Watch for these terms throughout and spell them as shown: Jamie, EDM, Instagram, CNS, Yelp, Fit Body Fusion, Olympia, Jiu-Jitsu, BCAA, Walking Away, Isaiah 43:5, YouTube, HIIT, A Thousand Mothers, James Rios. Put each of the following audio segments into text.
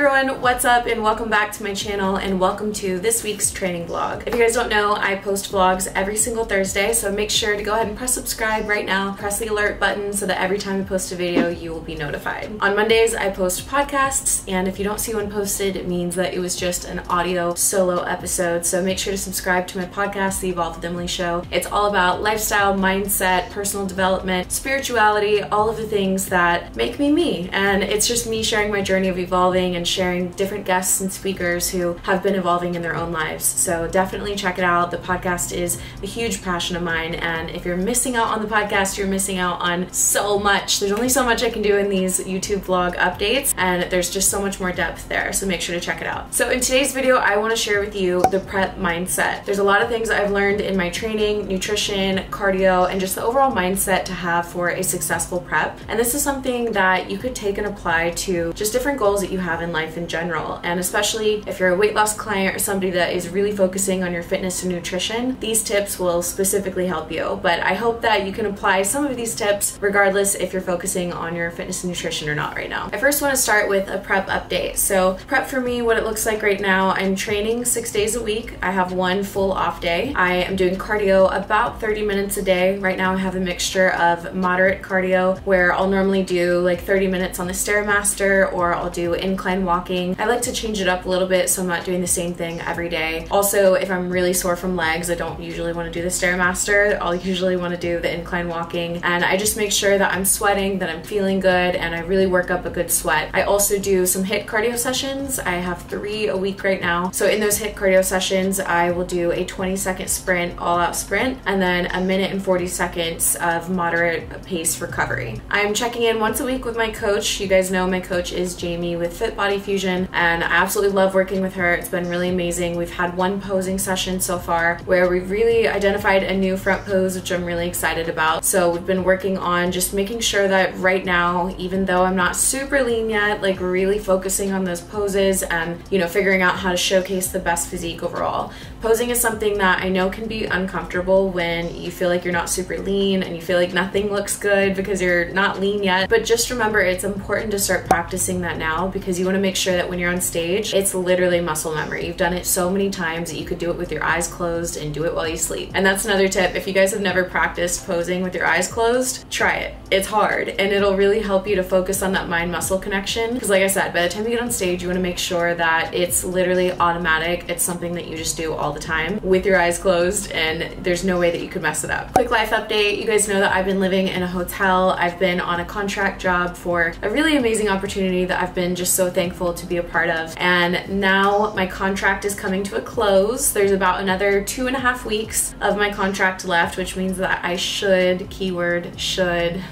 everyone, what's up and welcome back to my channel and welcome to this week's training vlog. If you guys don't know, I post vlogs every single Thursday, so make sure to go ahead and press subscribe right now, press the alert button so that every time I post a video you will be notified. On Mondays I post podcasts, and if you don't see one posted it means that it was just an audio solo episode, so make sure to subscribe to my podcast, The Evolve with Emily Show. It's all about lifestyle, mindset, personal development, spirituality, all of the things that make me me, and it's just me sharing my journey of evolving and sharing different guests and speakers who have been evolving in their own lives. So definitely check it out. The podcast is a huge passion of mine, and if you're missing out on the podcast, you're missing out on so much. There's only so much I can do in these YouTube vlog updates, and there's just so much more depth there, so make sure to check it out. So in today's video I want to share with you the prep mindset. There's a lot of things I've learned in my training, nutrition, cardio, and just the overall mindset to have for a successful prep, and this is something that you could take and apply to just different goals that you have in life in general, and especially if you're a weight loss client or somebody that is really focusing on your fitness and nutrition, these tips will specifically help you. But I hope that you can apply some of these tips regardless if you're focusing on your fitness and nutrition or not right now. I first want to start with a prep update. So prep for me, what it looks like right now, I'm training 6 days a week. I have one full off day. I am doing cardio about 30 minutes a day. Right now I have a mixture of moderate cardio where I'll normally do like 30 minutes on the Stairmaster, or I'll do incline walking. I like to change it up a little bit so I'm not doing the same thing every day. Also, if I'm really sore from legs, I don't usually want to do the Stairmaster. I'll usually want to do the incline walking, and I just make sure that I'm sweating, that I'm feeling good, and I really work up a good sweat. I also do some HIIT cardio sessions. I have 3 a week right now. So in those HIIT cardio sessions, I will do a 20-second sprint, all-out sprint, and then a minute and 40 seconds of moderate pace recovery. I'm checking in once a week with my coach. You guys know my coach is Jamie with Fit Body Fusion, and I absolutely love working with her. It's been really amazing. We've had one posing session so far where we've really identified a new front pose, which I'm really excited about. So we've been working on just making sure that right now, even though I'm not super lean yet, like really focusing on those poses and, you know, figuring out how to showcase the best physique overall. Posing is something that I know can be uncomfortable when you feel like you're not super lean and you feel like nothing looks good because you're not lean yet, but just remember it's important to start practicing that now, because you want to make sure that when you're on stage it's literally muscle memory. You've done it so many times that you could do it with your eyes closed and do it while you sleep. And that's another tip, if you guys have never practiced posing with your eyes closed, try it. It's hard and it'll really help you to focus on that mind-muscle connection, because like I said, by the time you get on stage you want to make sure that it's literally automatic. It's something that you just do all the time with your eyes closed, and there's no way that you could mess it up. Quick life update, you guys know that I've been living in a hotel. I've been on a contract job for a really amazing opportunity that I've been just so thankful to be a part of, and now my contract is coming to a close. There's about another 2.5 weeks of my contract left, which means that I should, keyword should,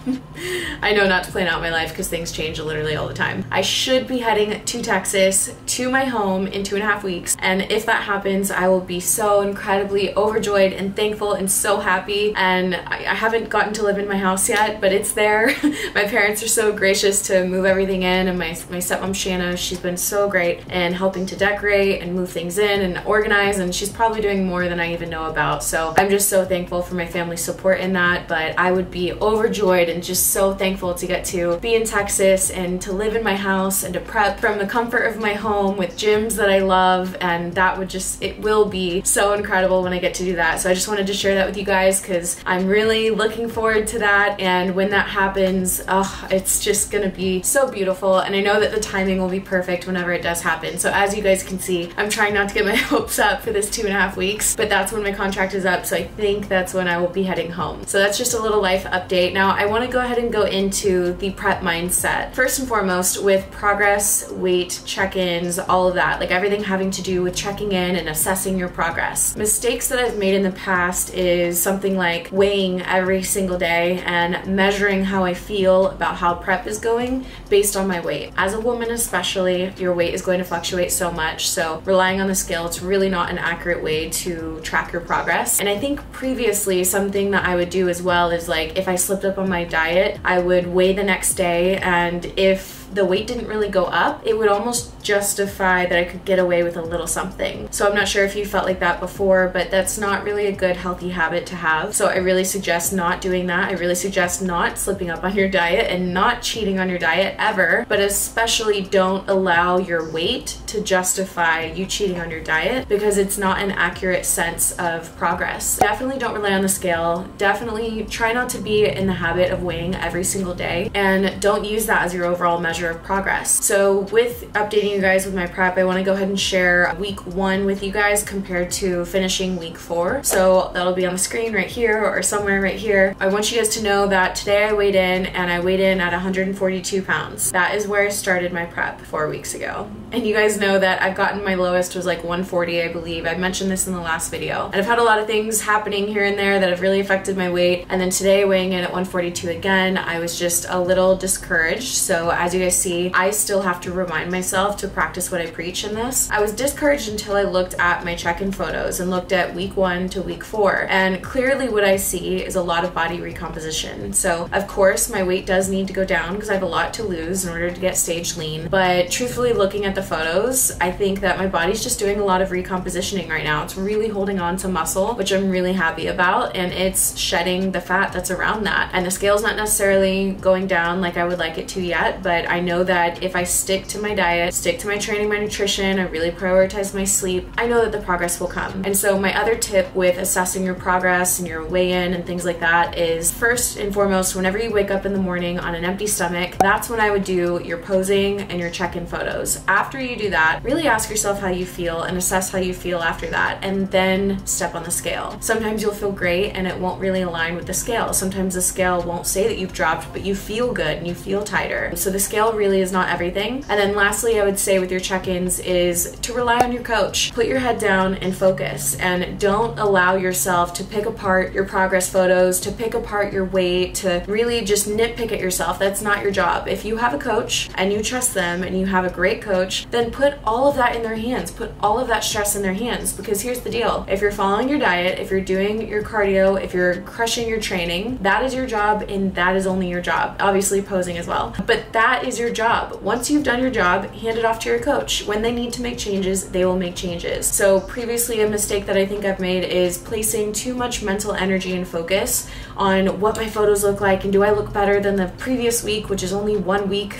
I know not to plan out my life because things change literally all the time, I should be heading to Texas to my home in 2.5 weeks, and if that happens I will be so incredibly overjoyed and thankful and so happy. And I haven't gotten to live in my house yet, but it's there. My parents are so gracious to move everything in, and my stepmom Shanna, she's been so great and helping to decorate and move things in and organize, and she's probably doing more than I even know about, so I'm just so thankful for my family's support in that. But I would be overjoyed and just so thankful to get to be in Texas and to live in my house and to prep from the comfort of my home with gyms that I love, and that would just, it will be so incredible when I get to do that. So I just wanted to share that with you guys because I'm really looking forward to that, and when that happens, oh, it's just gonna be so beautiful, and I know that the timing will be perfect whenever it does happen. So as you guys can see, I'm trying not to get my hopes up for this 2.5 weeks, but that's when my contract is up, so I think that's when I will be heading home. So that's just a little life update. Now I want to go ahead and go into the prep mindset. First and foremost, with progress, weight, check-ins, all of that, like everything having to do with checking in and assessing your progress. Mistakes that I've made in the past is something like weighing every single day and measuring how I feel about how prep is going based on my weight. As a woman especially, your weight is going to fluctuate so much, so relying on the scale, it's really not an accurate way to track your progress. And I think previously something that I would do as well is, like, if I slipped up on my diet, I would weigh the next day, and if the weight didn't really go up, it would almost justify that I could get away with a little something. So I'm not sure if you felt like that before, but that's not really a good healthy habit to have. So I really suggest not doing that. I really suggest not slipping up on your diet and not cheating on your diet ever, but especially don't allow your weight to justify you cheating on your diet, because it's not an accurate sense of progress. Definitely don't rely on the scale. Definitely try not to be in the habit of weighing every single day, and don't use that as your overall measure of progress. So with updating you guys with my prep, I want to go ahead and share week 1 with you guys compared to finishing week 4. So that'll be on the screen right here or somewhere right here. I want you guys to know that today I weighed in, and I weighed in at 142 pounds. That is where I started my prep 4 weeks ago. And you guys know that I've gotten my lowest was like 140, I believe. I mentioned this in the last video. And I've had a lot of things happening here and there that have really affected my weight. And then today, weighing in at 142 again, I was just a little discouraged. So as you guys see, I still have to remind myself to practice what I preach in this. I was discouraged until I looked at my check-in photos and looked at week 1 to week 4. And clearly what I see is a lot of body recomposition. So of course my weight does need to go down because I have a lot to lose in order to get stage lean. But truthfully, looking at the photos, I think that my body's just doing a lot of recompositioning right now. It's really holding on to muscle, which I'm really happy about, and it's shedding the fat that's around that. And the scale's not necessarily going down like I would like it to yet, but I know that if I stick to my diet, stick to my training, my nutrition, I really prioritize my sleep, I know that the progress will come. And so my other tip with assessing your progress and your weigh-in and things like that is, first and foremost, whenever you wake up in the morning on an empty stomach, that's when I would do your posing and your check-in photos. After you do that, really ask yourself how you feel and assess how you feel after that, and then step on the scale. Sometimes you'll feel great and it won't really align with the scale. Sometimes the scale won't say that you've dropped, but you feel good and you feel tighter. So the scale really is not everything. And then lastly, I would say with your check-ins is to rely on your coach. Put your head down and focus, and don't allow yourself to pick apart your progress photos, to pick apart your weight, to really just nitpick at yourself. That's not your job. If you have a coach and you trust them and you have a great coach, then put all of that in their hands. Put all of that stress in their hands, because here's the deal. If you're following your diet, if you're doing your cardio, if you're crushing your training, that is your job, and that is only your job. Obviously posing as well, but that is your job. Once you've done your job, hand it off to your coach. When they need to make changes, they will make changes. So previously, a mistake that I think I've made is placing too much mental energy and focus on what my photos look like and do I look better than the previous week, which is only 1 week,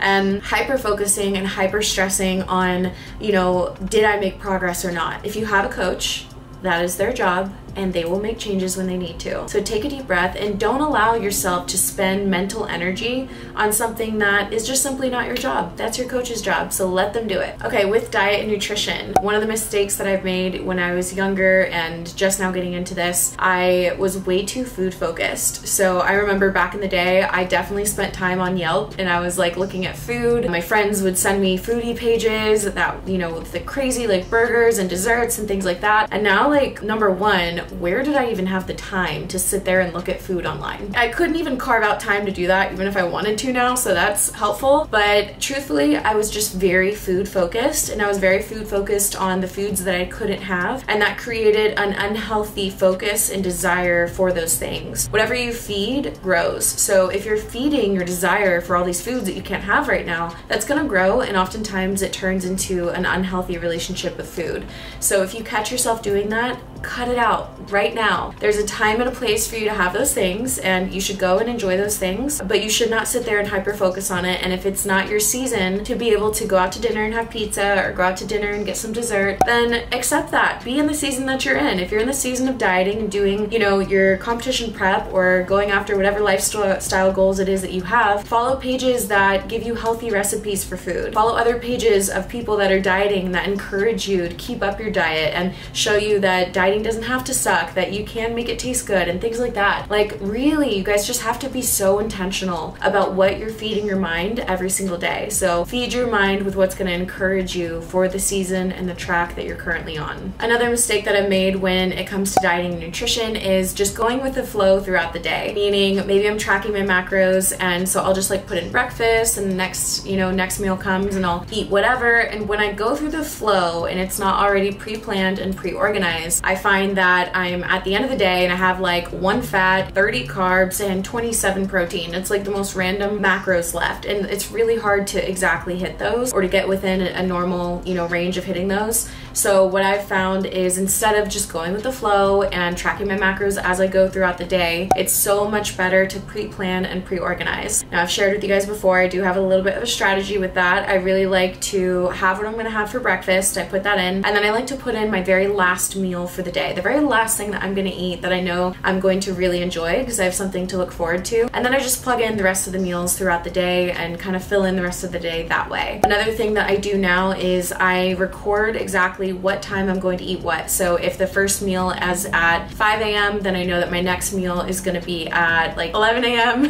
and hyper focusing and hyper stressing on, you know, did I make progress or not? If you have a coach, that is their job, and they will make changes when they need to. So take a deep breath and don't allow yourself to spend mental energy on something that is just simply not your job. That's your coach's job, so let them do it. Okay, with diet and nutrition, one of the mistakes that I've made when I was younger and just now getting into this, I was way too food focused. So I remember back in the day, I definitely spent time on Yelp, and I was like looking at food. My friends would send me foodie pages that, you know, with the crazy like burgers and desserts and things like that. And now, like, number one, where did I even have the time to sit there and look at food online? I couldn't even carve out time to do that, even if I wanted to now, so that's helpful. But truthfully, I was just very food focused, and I was very food focused on the foods that I couldn't have, and that created an unhealthy focus and desire for those things. Whatever you feed grows. So if you're feeding your desire for all these foods that you can't have right now, that's gonna grow, and oftentimes it turns into an unhealthy relationship with food. So if you catch yourself doing that, cut it out right now. There's a time and a place for you to have those things, and you should go and enjoy those things, but you should not sit there and hyper focus on it. And if it's not your season to be able to go out to dinner and have pizza, or go out to dinner and get some dessert, then accept that. Be in the season that you're in. If you're in the season of dieting and doing, you know, your competition prep or going after whatever lifestyle goals it is that you have, follow pages that give you healthy recipes for food. Follow other pages of people that are dieting that encourage you to keep up your diet and show you that dieting doesn't have to suck, that you can make it taste good and things like that. Like, really, you guys just have to be so intentional about what you're feeding your mind every single day. So feed your mind with what's going to encourage you for the season and the track that you're currently on. Another mistake that I've made when it comes to dieting and nutrition is just going with the flow throughout the day, meaning maybe I'm tracking my macros, and so I'll just like put in breakfast, and the next, you know, next meal comes and I'll eat whatever. And when I go through the flow and it's not already pre-planned and pre-organized, I find that that I'm at the end of the day and I have like 1 fat, 30 carbs, and 27 protein. It's like the most random macros left, and it's really hard to exactly hit those or to get within a normal, you know, range of hitting those. So what I've found is instead of just going with the flow and tracking my macros as I go throughout the day, it's so much better to pre-plan and pre-organize. Now, I've shared with you guys before, I do have a little bit of a strategy with that. I really like to have what I'm gonna have for breakfast. I put that in, and then I like to put in my very last meal for the day, the very last thing that I'm gonna eat that I know I'm going to really enjoy because I have something to look forward to. And then I just plug in the rest of the meals throughout the day and kind of fill in the rest of the day that way. Another thing that I do now is I record exactly what time I'm going to eat what. So if the first meal is at 5 a.m., then I know that my next meal is gonna be at like 11 a.m.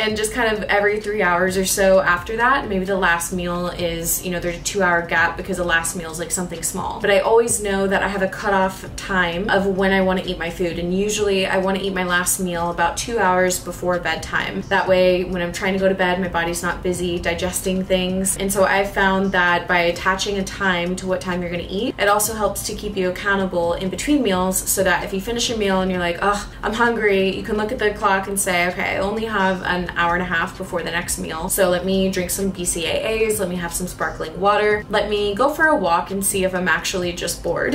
And just kind of every 3 hours or so after that, maybe the last meal is, you know, there's a 2-hour gap because the last meal is like something small. But I always know that I have a cutoff time of when I wanna eat my food. And usually I wanna eat my last meal about 2 hours before bedtime. That way, when I'm trying to go to bed, my body's not busy digesting things. And so I found that by attaching a time to what time you're gonna eat, it also helps to keep you accountable in between meals, so that if you finish a meal and you're like, oh, I'm hungry, you can look at the clock and say, okay, I only have an hour and a half before the next meal. So let me drink some BCAAs, let me have some sparkling water, let me go for a walk and see if I'm actually just bored.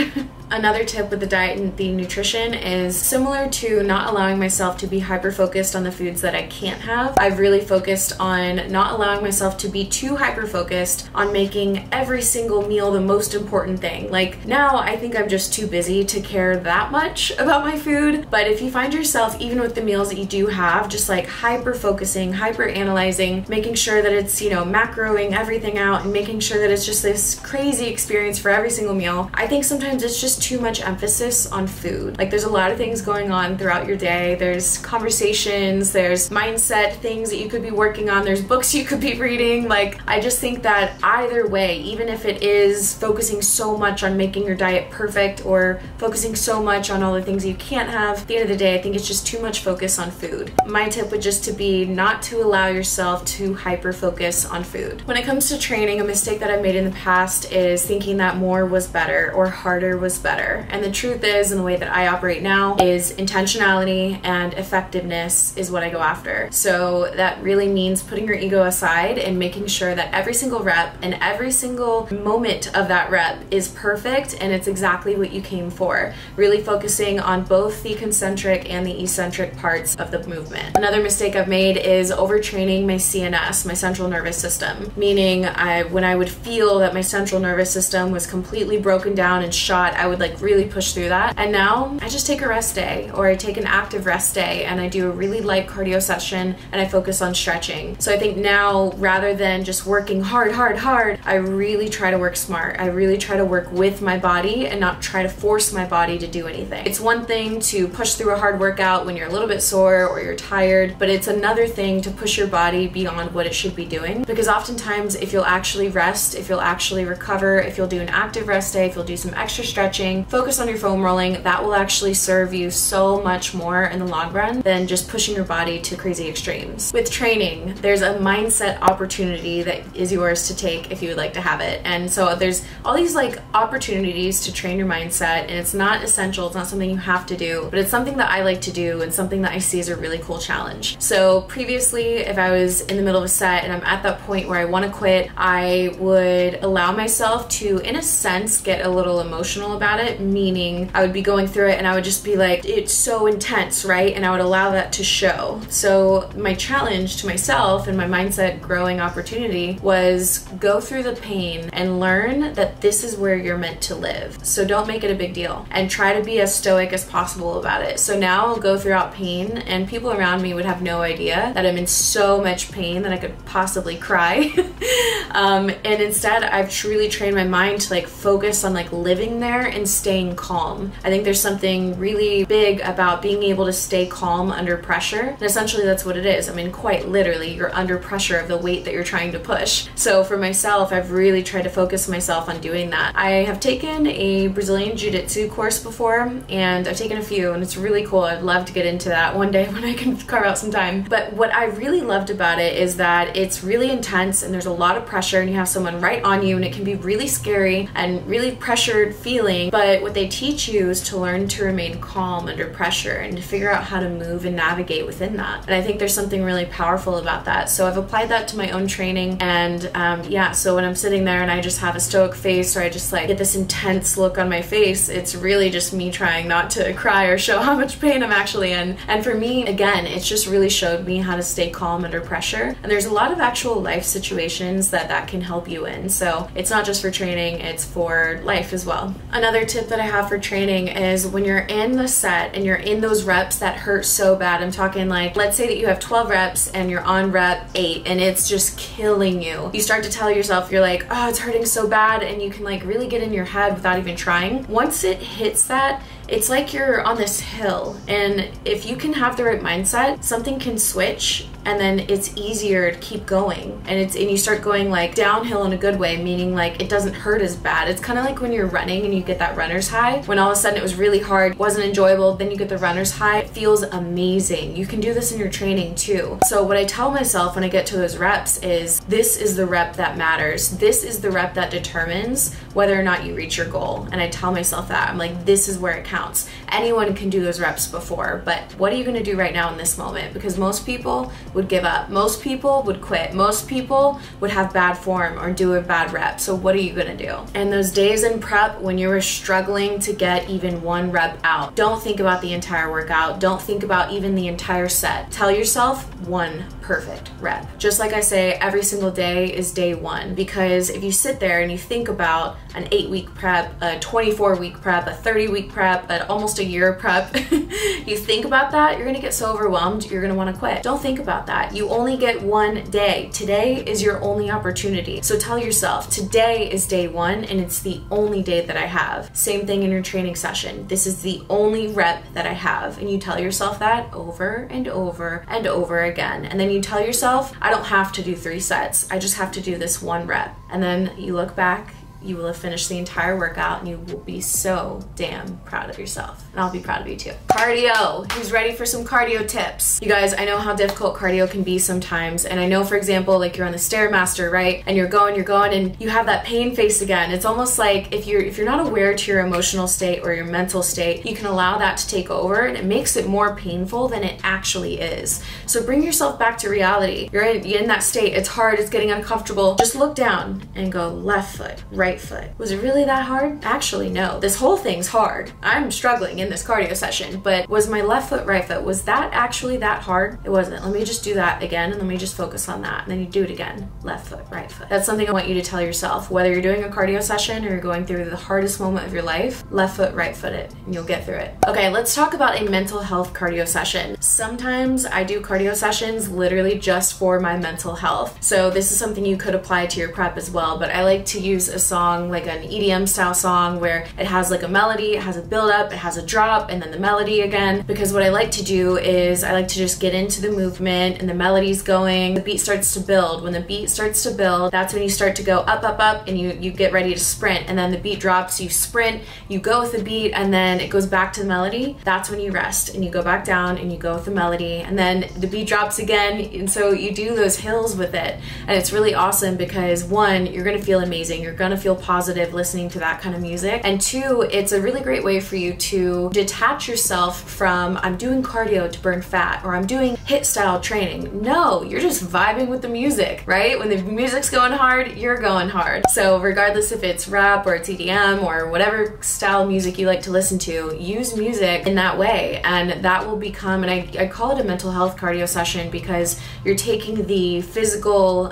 Another tip with the diet and the nutrition is similar to not allowing myself to be hyper-focused on the foods that I can't have. I've really focused on not allowing myself to be too hyper-focused on making every single meal the most important thing. Like, now I think I'm just too busy to care that much about my food, but if you find yourself, even with the meals that you do have, just like hyper-focusing, hyper-analyzing, making sure that it's, you know, macroing everything out and making sure that it's just this crazy experience for every single meal, I think sometimes it's just too much emphasis on food. Like, there's a lot of things going on throughout your day. There's conversations, there's mindset things that you could be working on, there's books you could be reading. Like, I just think that either way, even if it is focusing so much on making your diet perfect or focusing so much on all the things you can't have, at the end of the day, I think it's just too much focus on food. My tip would just to be not to allow yourself to hyper focus on food. When it comes to training, a mistake that I've made in the past is thinking that more was better or harder was better. And the truth is, and the way that I operate now, is intentionality and effectiveness is what I go after. So that really means putting your ego aside and making sure that every single rep and every single moment of that rep is perfect and it's exactly what you came for. Really focusing on both the concentric and the eccentric parts of the movement. Another mistake I've made is overtraining my CNS, my central nervous system. Meaning, when I would feel that my central nervous system was completely broken down and shot, I would like really push through that. And now I just take a rest day, or I take an active rest day, and I do a really light cardio session and I focus on stretching. So I think now, rather than just working hard, I really try to work smart. I really try to work with my body and not try to force my body to do anything. It's one thing to push through a hard workout when you're a little bit sore or you're tired, but it's another thing to push your body beyond what it should be doing. Because oftentimes, if you'll actually rest, if you'll actually recover, if you'll do an active rest day, if you'll do some extra stretching, focus on your foam rolling, that will actually serve you so much more in the long run than just pushing your body to crazy extremes. With training, there's a mindset opportunity that is yours to take if you would like to have it. And so there's all these like opportunities to train your mindset, and it's not essential, it's not something you have to do, but it's something that I like to do and something that I see as a really cool challenge. So previously, if I was in the middle of a set and I'm at that point where I want to quit, I would allow myself to, in a sense, get a little emotional about it, meaning I would be going through it and I would just be like, it's so intense, right? And I would allow that to show. So my challenge to myself and my mindset growing opportunity was go through the pain and learn that this is where you're meant to live. So don't make it a big deal and try to be as stoic as possible about it. So now I'll go throughout pain, and people around me would have no idea that I'm in so much pain that I could possibly cry. And instead, I've truly trained my mind to like focus on like living there and staying calm. I think there's something really big about being able to stay calm under pressure, and essentially that's what it is. I mean, quite literally, you're under pressure of the weight that you're trying to push. So for myself, I've really tried to focus myself on doing that. I have taken a Brazilian Jiu-Jitsu course before, and I've taken a few, and it's really cool. I'd love to get into that one day when I can carve out some time. But what I really loved about it is that it's really intense and there's a lot of pressure, and you have someone right on you, and it can be really scary and really pressured feeling. But what they teach you is to learn to remain calm under pressure and to figure out how to move and navigate within that. And I think there's something really powerful about that. So I've applied that to my own training, and yeah, so when I'm sitting there and I just have a stoic face, or I just like get this intense look on my face, it's really just me trying not to cry or show how much pain I'm actually in. And for me, again, it's just really showed me how to stay calm under pressure. And there's a lot of actual life situations that that can help you in. So it's not just for training, it's for life as well. Another tip that I have for training is when you're in the set and you're in those reps that hurt so bad, I'm talking like, let's say that you have 12 reps and you're on rep 8 and it's just killing you. You start to tell yourself, you're like, oh, it's hurting so bad, and you can like really get in your head without even trying. Once it hits that, it's like you're on this hill, and if you can have the right mindset, something can switch and then it's easier to keep going, and you start going like downhill in a good way, meaning like it doesn't hurt as bad. It's kind of like when you're running and you get that runner's high. When all of a sudden it was really hard, wasn't enjoyable, then you get the runner's high, it feels amazing. You can do this in your training too. So what I tell myself when I get to those reps is, this is the rep that matters. This is the rep that determines whether or not you reach your goal. And I tell myself that. I'm like, this is where it counts. Anyone can do those reps before, but what are you gonna do right now in this moment? Because most people would give up. Most people would quit. Most people would have bad form or do a bad rep. So what are you gonna do? And those days in prep when you were struggling to get even one rep out, don't think about the entire workout. Don't think about even the entire set. Tell yourself one perfect rep. Just like I say, every single day is day one, because if you sit there and you think about an 8-week prep, a 24-week prep, a 30-week prep, an almost a year prep, you think about that, you're gonna get so overwhelmed, you're gonna wanna quit. Don't think about that. You only get one day. Today is your only opportunity. So tell yourself, today is day one and it's the only day that I have. Same thing in your training session. This is the only rep that I have. And you tell yourself that over and over and over again. And then you tell yourself, I don't have to do 3 sets. I just have to do this one rep. And then you look back, you will have finished the entire workout and you will be so damn proud of yourself. And I'll be proud of you too. Cardio. Who's ready for some cardio tips? You guys, I know how difficult cardio can be sometimes. And I know, for example, like you're on the Stairmaster, right? And you're going and you have that pain face again. It's almost like if you're not aware to your emotional state or your mental state, you can allow that to take over and it makes it more painful than it actually is. So bring yourself back to reality. You're in that state. It's hard. It's getting uncomfortable. Just look down and go left foot, right foot. Was it really that hard? Actually, no. This whole thing's hard. I'm struggling in this cardio session, but was my left foot, right foot, was that actually that hard? It wasn't. Let me just do that again and let me just focus on that. And then you do it again. Left foot, right foot. That's something I want you to tell yourself. Whether you're doing a cardio session or you're going through the hardest moment of your life, left foot, right foot it, and you'll get through it. Okay, let's talk about a mental health cardio session. Sometimes I do cardio sessions literally just for my mental health. So this is something you could apply to your prep as well, but I like to use a song, like an EDM style song where it has like a melody, it has a build up, it has a drop, and then the melody again. Because what I like to do is I like to just get into the movement and the melody's going, the beat starts to build. When the beat starts to build, that's when you start to go up, up, up, and you get ready to sprint. And then the beat drops, you sprint, you go with the beat, and then it goes back to the melody. That's when you rest and you go back down and you go with the melody, and then the beat drops again. And so you do those hills with it. And it's really awesome because one, you're gonna feel amazing, you're gonna feel positive listening to that kind of music, and two, it's a really great way for you to detach yourself from I'm doing cardio to burn fat or I'm doing HIIT style training. No, you're just vibing with the music, right? When the music's going hard, you're going hard. So regardless if it's rap or it's EDM or whatever style music you like to listen to, use music in that way, and that will become, and I call it a mental health cardio session because you're taking the physical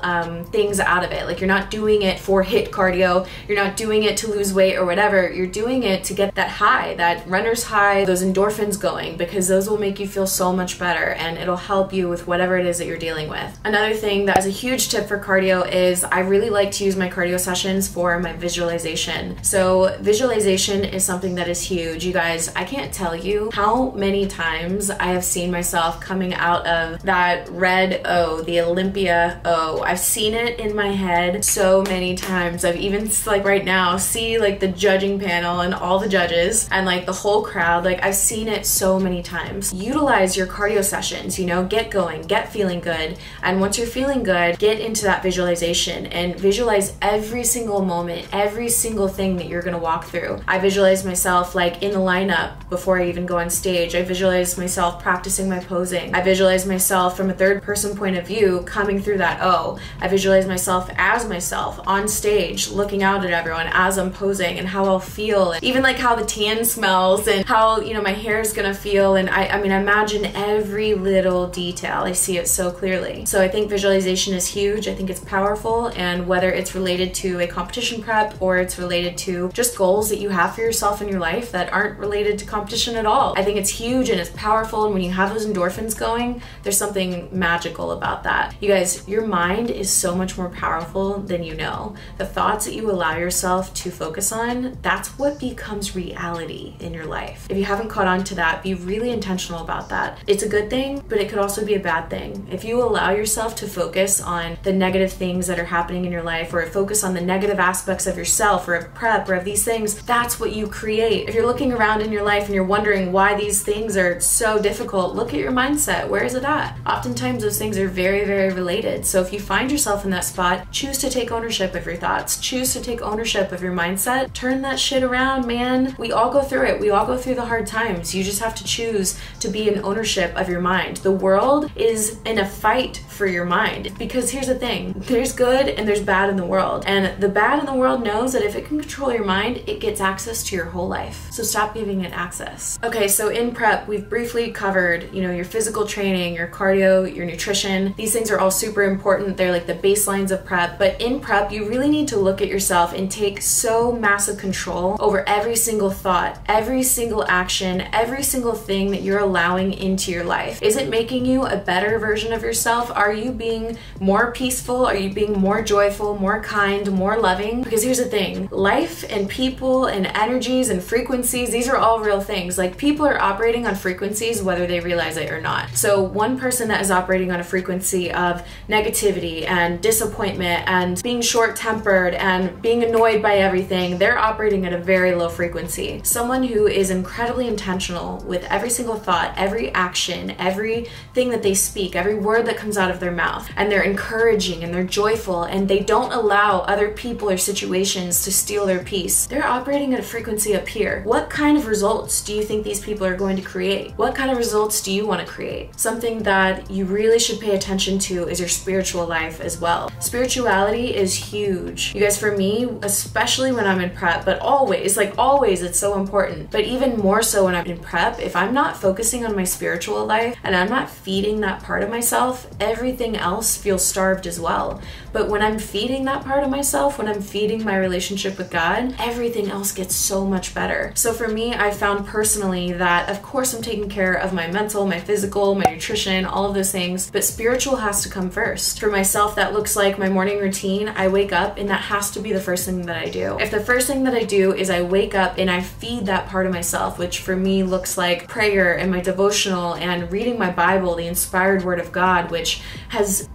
things out of it. Like you're not doing it for HIIT cardio, you're not doing it to lose weight or whatever, you're doing it to get that high, that runner's high, those endorphins going, because those will make you feel so much better and it'll help you with whatever it is that you're dealing with. Another thing that is a huge tip for cardio is I really like to use my cardio sessions for my visualization. So visualization is something that is huge. You guys, I can't tell you how many times I have seen myself coming out of that red O, the Olympia O. I've seen it in my head so many times. I've even States, like right now, see like the judging panel and all the judges and like the whole crowd, like I've seen it so many times. Utilize your cardio sessions, you know, get going, get feeling good. And once you're feeling good, get into that visualization and visualize every single moment, every single thing that you're gonna walk through. I visualize myself like in the lineup before I even go on stage. I visualize myself practicing my posing. I visualize myself from a third person point of view coming through that O. I visualize myself as myself on stage, looking out at everyone as I'm posing and how I'll feel, and even like how the tan smells and how, you know, my hair is gonna feel. And I mean, I imagine every little detail. I see it so clearly. So I think visualization is huge. I think it's powerful, and whether it's related to a competition prep or it's related to just goals that you have for yourself in your life that aren't related to competition at all, I think it's huge and it's powerful. And when you have those endorphins going, there's something magical about that. You guys, your mind is so much more powerful than you know. The thoughts that you allow yourself to focus on, that's what becomes reality in your life. If you haven't caught on to that, be really intentional about that. It's a good thing, but it could also be a bad thing. If you allow yourself to focus on the negative things that are happening in your life, or focus on the negative aspects of yourself or of prep or of these things, that's what you create. If you're looking around in your life and you're wondering why these things are so difficult, look at your mindset. Where is it at? Oftentimes those things are very, very related. So if you find yourself in that spot, choose to take ownership of your thoughts. Choose to take ownership of your mindset. Turn that shit around, man. We all go through it. We all go through the hard times. You just have to choose to be in ownership of your mind. The world is in a fight for your mind, because here's the thing, there's good and there's bad in the world, and the bad in the world knows that if it can control your mind, it gets access to your whole life. So stop giving it access. Okay, so in prep, we've briefly covered, you know, your physical training, your cardio, your nutrition. These things are all super important. They're like the baselines of prep, but in prep, you really need to look at yourself and take so massive control over every single thought, every single action, every single thing that you're allowing into your life. Is it making you a better version of yourself? Are you being more peaceful? Are you being more joyful, more kind, more loving? Because here's the thing, life and people and energies and frequencies, these are all real things. Like, people are operating on frequencies whether they realize it or not. So one person that is operating on a frequency of negativity and disappointment and being short-tempered and being annoyed by everything, they're operating at a very low frequency. Someone who is incredibly intentional with every single thought, every action, every thing that they speak, every word that comes out of their mouth, and they're encouraging and they're joyful and they don't allow other people or situations to steal their peace, they're operating at a frequency up here. What kind of results do you think these people are going to create? What kind of results do you want to create? Something that you really should pay attention to is your spiritual life as well. Spirituality is huge. You guys, for me, especially when I'm in prep, but always, like always, it's so important. But even more so when I'm in prep, if I'm not focusing on my spiritual life and I'm not feeding that part of myself, everything else feels starved as well. But when I'm feeding that part of myself, when I'm feeding my relationship with God, everything else gets so much better. So for me, I found personally that, of course, I'm taking care of my mental, my physical, my nutrition, all of those things, but spiritual has to come first. For myself, that looks like my morning routine. I wake up and that has to be the first thing that I do. If the first thing that I do is I wake up and I feed that part of myself, which for me looks like prayer and my devotional and reading my Bible, the inspired word of God, which has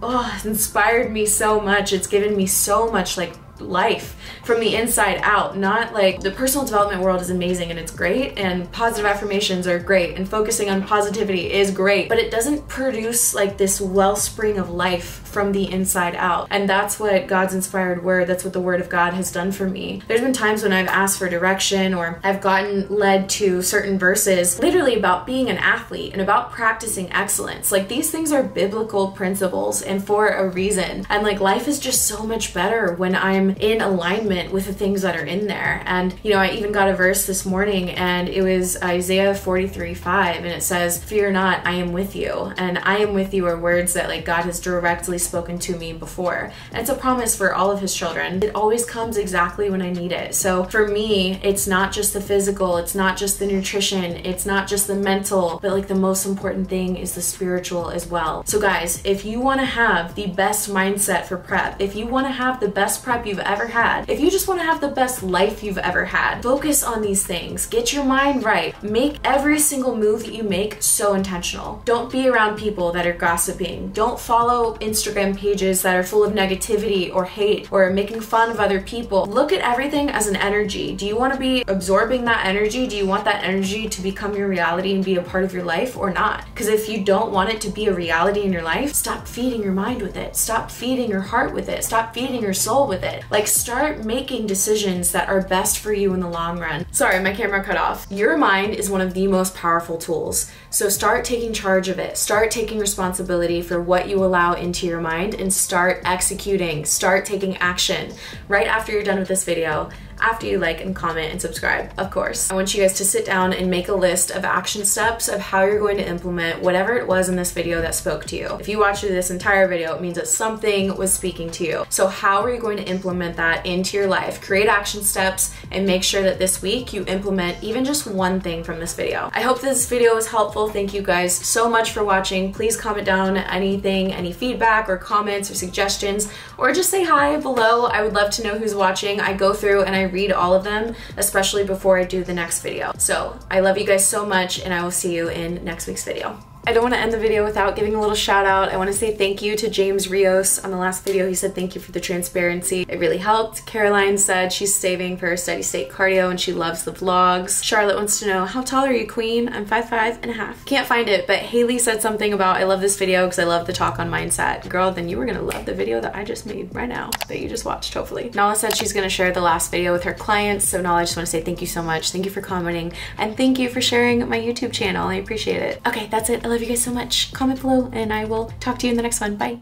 inspired me so much. It's given me so much like life from the inside out. Not like, the personal development world is amazing and it's great, and positive affirmations are great, and focusing on positivity is great, but it doesn't produce like this wellspring of life from the inside out. And that's what God's inspired word, that's what the word of God has done for me. There's been times when I've asked for direction, or I've gotten led to certain verses literally about being an athlete and about practicing excellence. Like, these things are biblical principles and for a reason. And like, life is just so much better when I'm in alignment with the things that are in there. And you know, I even got a verse this morning, and it was Isaiah 43:5, and it says, "Fear not, I am with you." And "I am with you" are words that like God has directly spoken to me before, and it's a promise for all of his children. It always comes exactly when I need it. So for me, it's not just the physical, it's not just the nutrition, it's not just the mental, but like the most important thing is the spiritual as well. So guys, if you want to have the best mindset for prep, if you want to have the best prep you've ever had, if you just want to have the best life you've ever had, focus on these things. Get your mind right. Make every single move that you make so intentional. Don't be around people that are gossiping. Don't follow Instagram Instagram pages that are full of negativity or hate or making fun of other people. Look at everything as an energy. Do you want to be absorbing that energy? Do you want that energy to become your reality and be a part of your life or not? Because if you don't want it to be a reality in your life, stop feeding your mind with it. Stop feeding your heart with it. Stop feeding your soul with it. Like, start making decisions that are best for you in the long run. Sorry, my camera cut off. Your mind is one of the most powerful tools. So start taking charge of it. Start taking responsibility for what you allow into your mind and start executing. Start taking action right after you're done with this video, after you like and comment and subscribe, of course. I want you guys to sit down and make a list of action steps of how you're going to implement whatever it was in this video that spoke to you. If you watched this entire video, it means that something was speaking to you. So how are you going to implement that into your life? Create action steps and make sure that this week you implement even just one thing from this video. I hope this video was helpful. Thank you guys so much for watching. Please comment down anything, any feedback or comments or suggestions, or just say hi below. I would love to know who's watching. I go through and I read all of them, especially before I do the next video. So I love you guys so much and I will see you in next week's video. I don't want to end the video without giving a little shout out. I want to say thank you to James Rios. On the last video, he said thank you for the transparency. It really helped. Caroline said she's saving for her steady state cardio and she loves the vlogs. Charlotte wants to know, how tall are you, queen? I'm 5'5" and a half. Can't find it, but Haley said something about, I love this video because I love the talk on mindset. Girl, then you were going to love the video that I just made right now, that you just watched, hopefully. Nala said she's going to share the last video with her clients. So Nala, I just want to say thank you so much. Thank you for commenting and thank you for sharing my YouTube channel. I appreciate it. Okay, that's it. I love you guys so much. Comment below and I will talk to you in the next one. Bye.